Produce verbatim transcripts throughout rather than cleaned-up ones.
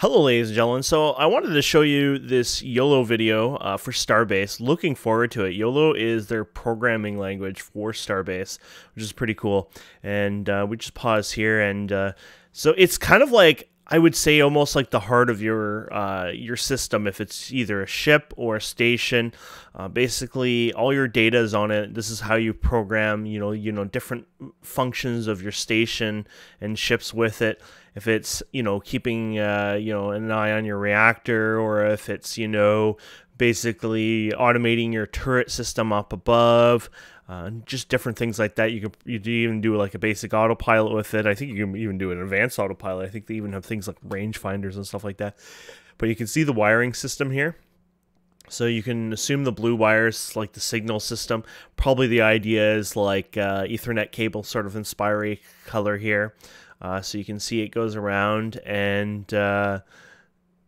Hello ladies and gentlemen, so I wanted to show you this YOLO video uh, for Starbase. Looking forward to it. YOLO is their programming language for Starbase, which is pretty cool. And uh, we just pause here, and uh, so it's kind of like, I would say almost like the heart of your uh, your system, if it's either a ship or a station. Uh, basically, all your data is on it. This is how you program, you know, you know, different functions of your station and ships with it. If it's, you know, keeping uh, you know, an eye on your reactor, or if it's, you know, basically automating your turret system up above. Uh, just different things like that. You could you do even do like a basic autopilot with it. I think you can even do an advanced autopilot. I think they even have things like range finders and stuff like that. But you can see the wiring system here. So you can assume the blue wires like the signal system. Probably the idea is like uh, Ethernet cable, sort of in spiry color here. Uh, so you can see it goes around, and uh,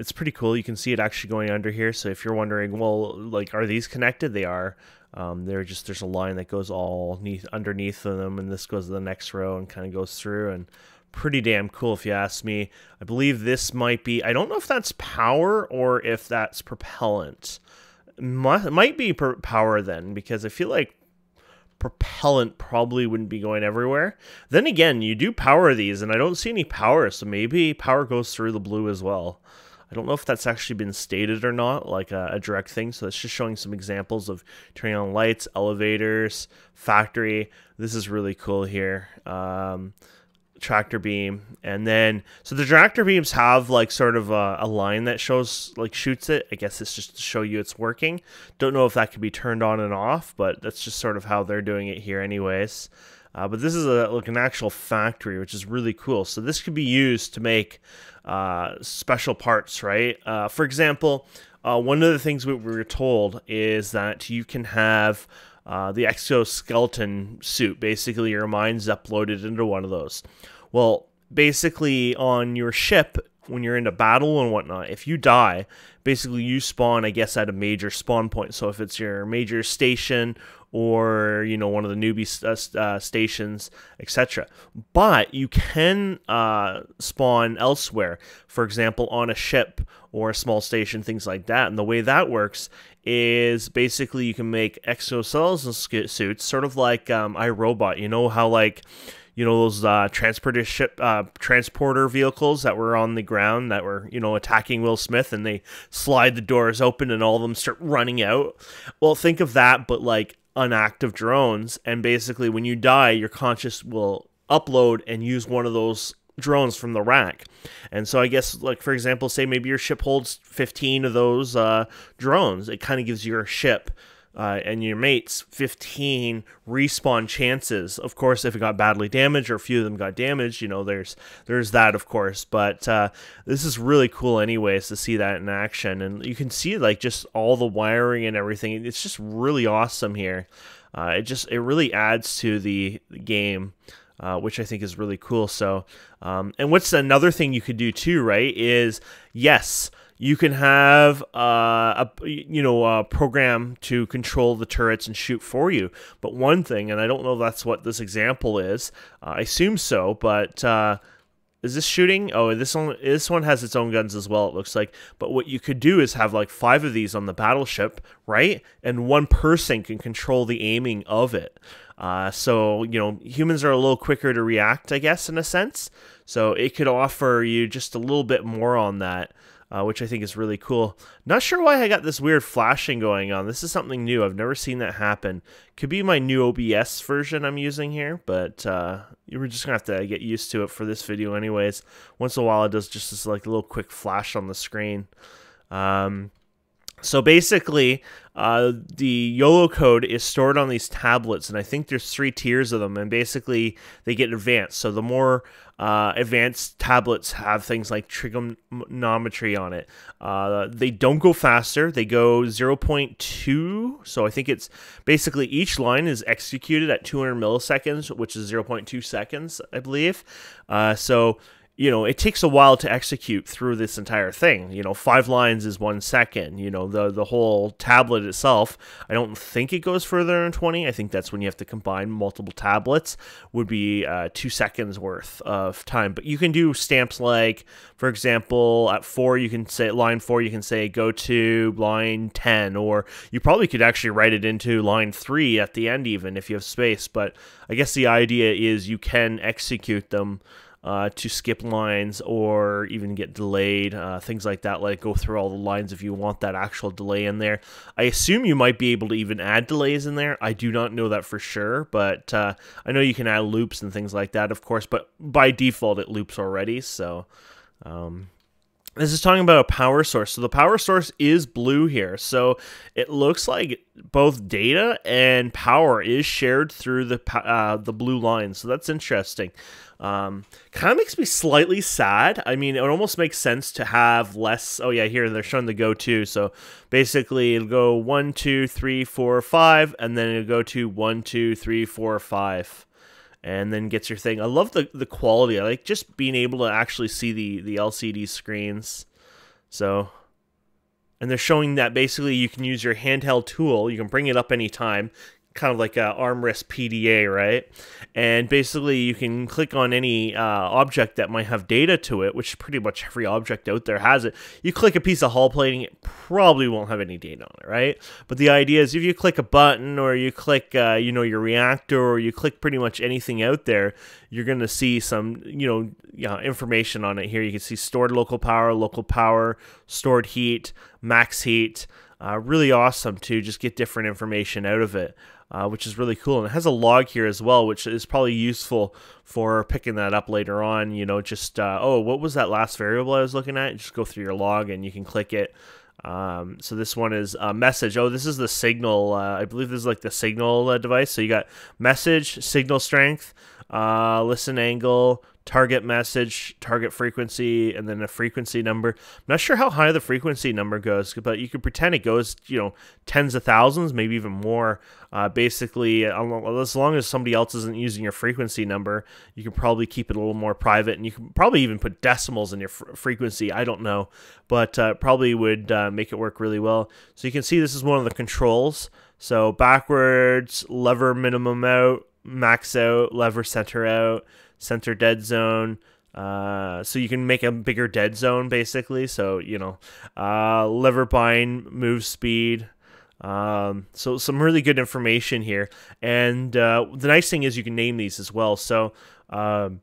it's pretty cool. You can see it actually going under here. So if you're wondering, well, like, are these connected? They are. Um, they're just there's a line that goes all neath, underneath of them, and this goes to the next row and kind of goes through, and pretty damn cool if you ask me. I believe this might be, I don't know if that's power or if that's propellant. Must, might be per power then, because I feel like propellant probably wouldn't be going everywhere. Then again, you do power these, and I don't see any power, so maybe power goes through the blue as well. I don't know if that's actually been stated or not, like a, a direct thing. So it's just showing some examples of turning on lights, elevators, factory. This is really cool here. Um, tractor beam. And then, so the tractor beams have like sort of a, a line that shows, like shoots it. I guess it's just to show you it's working. Don't know if that could be turned on and off, but that's just sort of how they're doing it here anyways. Uh, but this is a, like an actual factory, which is really cool. So this could be used to make uh, special parts, right? Uh, for example, uh, one of the things we were told is that you can have uh, the exoskeleton suit. Basically, your mind's uploaded into one of those. Well, basically on your ship, when you're into battle and whatnot, if you die, basically you spawn, I guess, at a major spawn point. So if it's your major station, or, you know, one of the newbie uh, stations, et cetera. But you can uh, spawn elsewhere, for example, on a ship or a small station, things like that. And the way that works is basically you can make exoskeleton suits, sort of like um, iRobot. You know how, like, you know, those uh, transporter ship, uh, transporter vehicles that were on the ground that were, you know, attacking Will Smith, and they slide the doors open and all of them start running out. Well, think of that, but like unactive drones. And basically when you die, your conscious will upload and use one of those drones from the rack. And so I guess, like, for example, say maybe your ship holds fifteen of those uh, drones. It kind of gives your ship Uh, and your mates fifteen respawn chances. Of course, if it got badly damaged, or a few of them got damaged, you know, there's there's that, of course. But uh, this is really cool anyways to see that in action. And you can see, like, just all the wiring and everything. It's just really awesome here. Uh, it just, it really adds to the game, Uh, which I think is really cool. So, um, and what's another thing you could do too, right, is, yes, you can have uh, a, you know, a program to control the turrets and shoot for you. But one thing, and I don't know if that's what this example is, uh, I assume so, but uh, is this shooting? Oh, this one, this one has its own guns as well, it looks like. But what you could do is have like five of these on the battleship, right? And one person can control the aiming of it. Uh, so, you know, humans are a little quicker to react, I guess, in a sense. So it could offer you just a little bit more on that, uh, which I think is really cool. Not sure why I got this weird flashing going on. This is something new. I've never seen that happen. Could be my new O B S version I'm using here, but uh, we're just going to have to get used to it for this video anyways. Once in a while, it does just this, like, little quick flash on the screen. Um... So basically, uh, the YOLO code is stored on these tablets, and I think there's three tiers of them, and basically they get advanced. So the more uh, advanced tablets have things like trigonometry on it. Uh, they don't go faster. They go zero point two. So I think it's basically each line is executed at two hundred milliseconds, which is zero point two seconds, I believe. Uh, so you know, it takes a while to execute through this entire thing. You know, five lines is one second. You know, the the whole tablet itself, I don't think it goes further than twenty. I think that's when you have to combine multiple tablets, would be uh, two seconds worth of time. But you can do stamps like, for example, at four, you can say, line four, you can say, go to line ten, or you probably could actually write it into line three at the end even if you have space. But I guess the idea is you can execute them Uh, to skip lines or even get delayed, uh, things like that, like go through all the lines if you want that actual delay in there. I assume you might be able to even add delays in there. I do not know that for sure, but uh, I know you can add loops and things like that, of course, but by default it loops already, so... Um This is talking about a power source. So the power source is blue here. So it looks like both data and power is shared through the uh, the blue line. So that's interesting. Um, kind of makes me slightly sad. I mean, it almost makes sense to have less. Oh yeah, here they're showing the go to. So basically it'll go one, two, three, four, five, and then it'll go to one, two, three, four, five. And then gets your thing. I love the, the quality. I like just being able to actually see the, the L C D screens. So, and they're showing that basically you can use your handheld tool. You can bring it up anytime. Kind of like a armrest P D A, right? And basically you can click on any uh, object that might have data to it, which pretty much every object out there has it. You click a piece of hull plating, it probably won't have any data on it, right? But the idea is if you click a button or you click, uh, you know, your reactor, or you click pretty much anything out there, you're going to see some, you know, yeah, information on it here. You can see stored local power, local power, stored heat, max heat. Uh, really awesome to just get different information out of it, uh, which is really cool. And it has a log here as well, which is probably useful for picking that up later on. You know, just, uh, oh, what was that last variable I was looking at? Just go through your log and you can click it. Um, so this one is a uh, message. Oh, this is the signal. Uh, I believe this is like the signal uh, device. So you got message, signal strength, uh, listen angle, target message, target frequency, and then a frequency number. I'm not sure how high the frequency number goes, but you could pretend it goes, you know, tens of thousands, maybe even more. Uh, basically, as long as somebody else isn't using your frequency number, you can probably keep it a little more private, and you can probably even put decimals in your fr frequency. I don't know, but uh, probably would uh, make it work really well. So you can see this is one of the controls. So backwards, lever minimum out, max out, lever center out, center dead zone, uh, so you can make a bigger dead zone basically. So, you know, uh, lever bind, move speed, um, so some really good information here. And uh, the nice thing is you can name these as well. So um,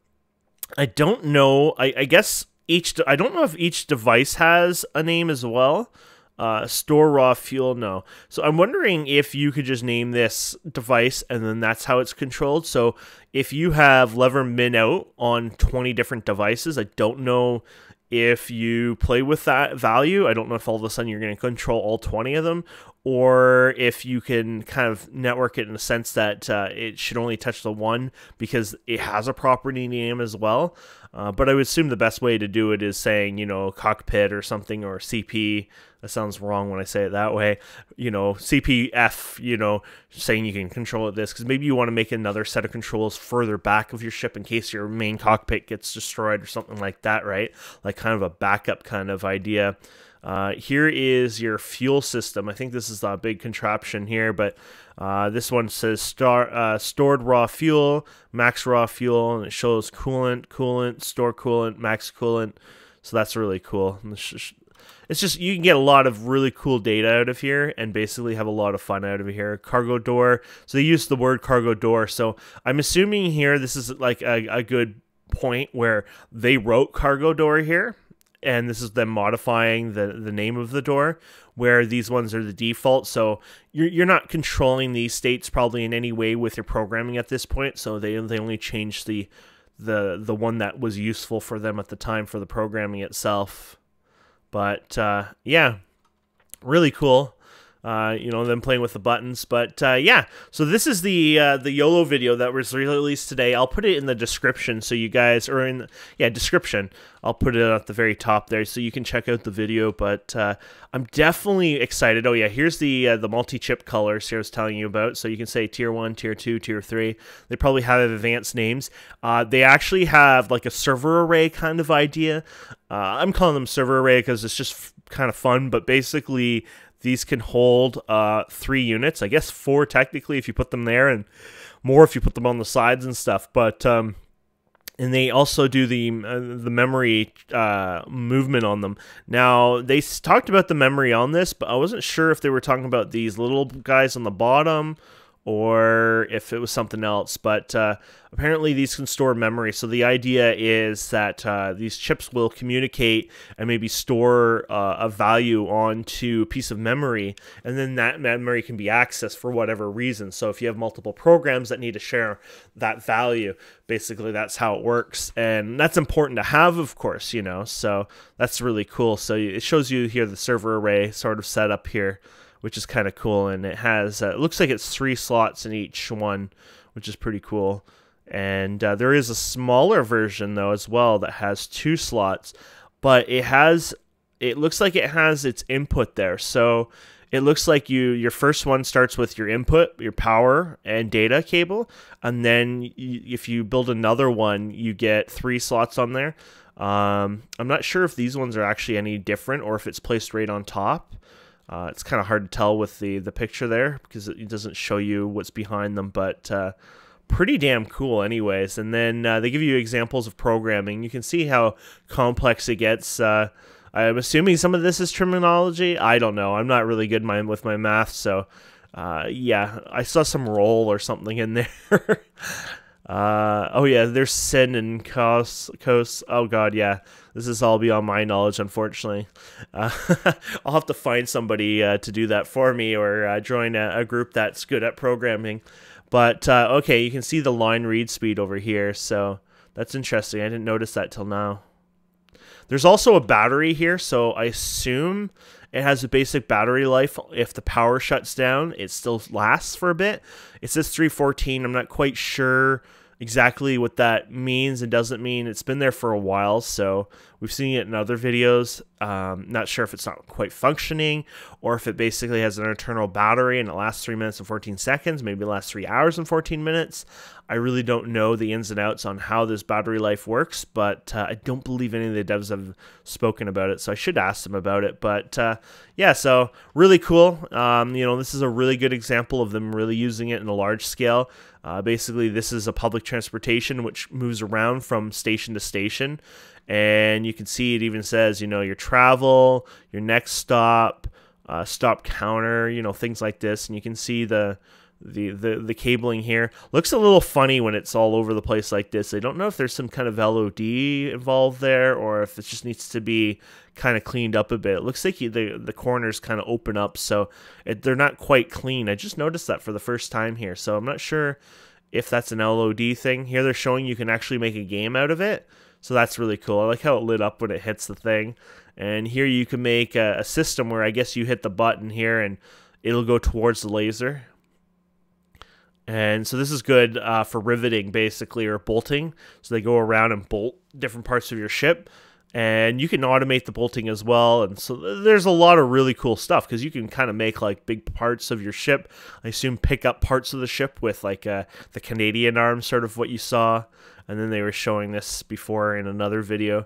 I don't know, I, I guess each, I don't know if each device has a name as well. Uh, store raw fuel, no. So I'm wondering if you could just name this device and then that's how it's controlled. So if you have lever min out on twenty different devices, I don't know if you play with that value. I don't know if all of a sudden you're going to control all twenty of them, or if you can kind of network it in the sense that uh, it should only touch the one because it has a property name as well. Uh, but I would assume the best way to do it is saying, you know, cockpit or something, or C P. That sounds wrong when I say it that way. You know, C P F, you know, saying you can control it this, because maybe you want to make another set of controls further back of your ship in case your main cockpit gets destroyed or something like that, right? Like kind of a backup kind of idea. Uh, here is your fuel system. I think this is a big contraption here, but uh, this one says star, uh, stored raw fuel, max raw fuel, and it shows coolant, coolant, store coolant, max coolant. So that's really cool. It's just, you can get a lot of really cool data out of here and basically have a lot of fun out of here. Cargo door. So they use the word cargo door. So I'm assuming here this is like a, a good point where they wrote cargo door here, and this is them modifying the, the name of the door, where these ones are the default. So you're, you're not controlling these states probably in any way with your programming at this point. So they, they only changed the, the, the one that was useful for them at the time for the programming itself. But uh, yeah, really cool. uh, you know, them playing with the buttons. But uh, yeah, so this is the uh, the YOLO video that was released today. I'll put it in the description so you guys, or in the, yeah, description. I'll put it at the very top there so you can check out the video. But uh, I'm definitely excited. Oh yeah, here's the uh, the multi-chip colors here I was telling you about. So you can say tier one, tier two, tier three. They probably have advanced names. Uh, they actually have like a server array kind of idea. Uh, I'm calling them server array because it's just f kind of fun, but basically these can hold uh, three units, I guess four technically if you put them there, and more if you put them on the sides and stuff. But um, and they also do the uh, the memory uh, movement on them. Now they talked about the memory on this, but I wasn't sure if they were talking about these little guys on the bottom or if it was something else, but uh, apparently these can store memory. So the idea is that uh, these chips will communicate and maybe store uh, a value onto a piece of memory, and then that memory can be accessed for whatever reason. So if you have multiple programs that need to share that value, basically that's how it works. And that's important to have, of course, you know, so that's really cool. So it shows you here the server array sort of set up here, which is kind of cool, and it has, uh, it looks like it's three slots in each one, which is pretty cool. And uh, there is a smaller version, though, as well, that has two slots, but it has, it looks like it has its input there. So it looks like you, your first one starts with your input, your power and data cable, and then you, if you build another one, you get three slots on there. Um, I'm not sure if these ones are actually any different or if it's placed right on top. Uh, it's kind of hard to tell with the, the picture there because it doesn't show you what's behind them, but uh, pretty damn cool anyways. And then uh, they give you examples of programming. You can see how complex it gets. Uh, I'm assuming some of this is terminology. I don't know. I'm not really good my, with my math, so uh, yeah. I saw some roll or something in there. Uh, oh yeah, there's sin and cos, cos, oh god, yeah, this is all beyond my knowledge, unfortunately. Uh, I'll have to find somebody uh, to do that for me, or uh, join a, a group that's good at programming. But, uh, okay, you can see the line read speed over here, so that's interesting. I didn't notice that till now. There's also a battery here, so I assume it has a basic battery life. If the power shuts down, it still lasts for a bit. It says three fourteen. I'm not quite sure exactly what that means and doesn't mean. It's been there for a while, so we've seen it in other videos. Um, not sure if it's not quite functioning or if it basically has an internal battery and it lasts three minutes and fourteen seconds, maybe it lasts three hours and fourteen minutes. I really don't know the ins and outs on how this battery life works, but uh, I don't believe any of the devs have spoken about it, so I should ask them about it. But uh, yeah, so really cool. Um, you know, this is a really good example of them really using it in a large scale. Uh, basically, this is a public transportation which moves around from station to station. And you can see it even says, you know, your travel, your next stop, uh, stop counter, you know, things like this. And you can see the, the, the, the cabling here. Looks a little funny when it's all over the place like this. I don't know if there's some kind of L O D involved there or if it just needs to be kind of cleaned up a bit. It looks like the, the corners kind of open up, so it, they're not quite clean. I just noticed that for the first time here. So I'm not sure if that's an L O D thing. Here they're showing you can actually make a game out of it. So that's really cool. I like how it lit up when it hits the thing. And here you can make a, a system where I guess you hit the button here and it'll go towards the laser. And so this is good uh, for riveting, basically, or bolting. So they go around and bolt different parts of your ship. And you can automate the bolting as well. And so there's a lot of really cool stuff because you can kind of make like big parts of your ship. I assume pick up parts of the ship with like uh, the Canadian arm, sort of what you saw. And then they were showing this before in another video.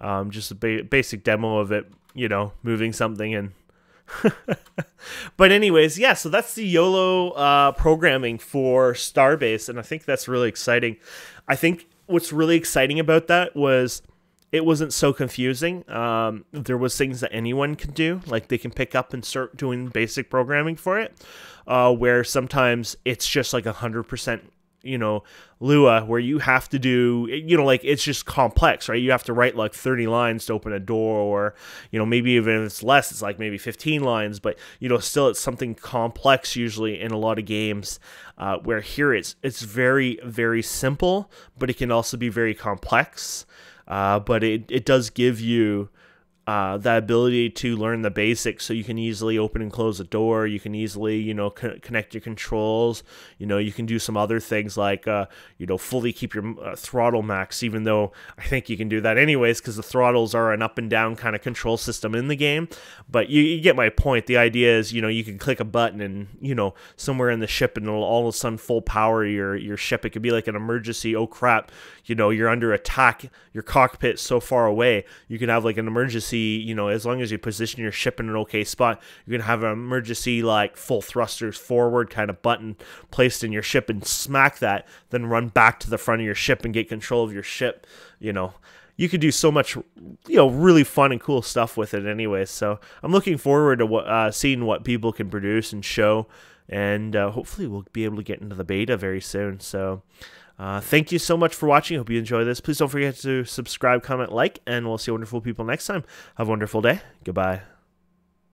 Um, just a ba basic demo of it, you know, moving something and... But anyways, yeah, so that's the YOLO uh, programming for Starbase. And I think that's really exciting. I think what's really exciting about that was it wasn't so confusing. Um, there was things that anyone can do, like they can pick up and start doing basic programming for it, uh, where sometimes it's just like one hundred percent, you know, Lua, where you have to do, you know, like it's just complex, right? You have to write like thirty lines to open a door, or, you know, maybe even if it's less, it's like maybe fifteen lines, but, you know, still it's something complex usually in a lot of games, uh, where here it's, it's very, very simple, but it can also be very complex. Uh, but it, it does give you uh, the ability to learn the basics, so you can easily open and close a door. You can easily, you know, co connect your controls. You know, you can do some other things like, uh, you know, fully keep your uh, throttle max, even though I think you can do that anyways, because the throttles are an up and down kind of control system in the game. But you, you get my point. The idea is, you know, you can click a button and, you know, somewhere in the ship, and it'll all of a sudden full power your, your ship. It could be like an emergency, oh crap, you know, you're under attack, your cockpit's so far away. You can have like an emergency. You know, as long as you position your ship in an okay spot, you're gonna have an emergency, like full thrusters forward kind of button placed in your ship, and smack that, then run back to the front of your ship and get control of your ship. You know, you could do so much, you know, really fun and cool stuff with it anyway. So I'm looking forward to what, uh, seeing what people can produce and show, and uh, hopefully we'll be able to get into the beta very soon. So Uh, thank you so much for watching. Hope you enjoy this. Please don't forget to subscribe, comment, like, and we'll see wonderful people next time. Have a wonderful day. Goodbye.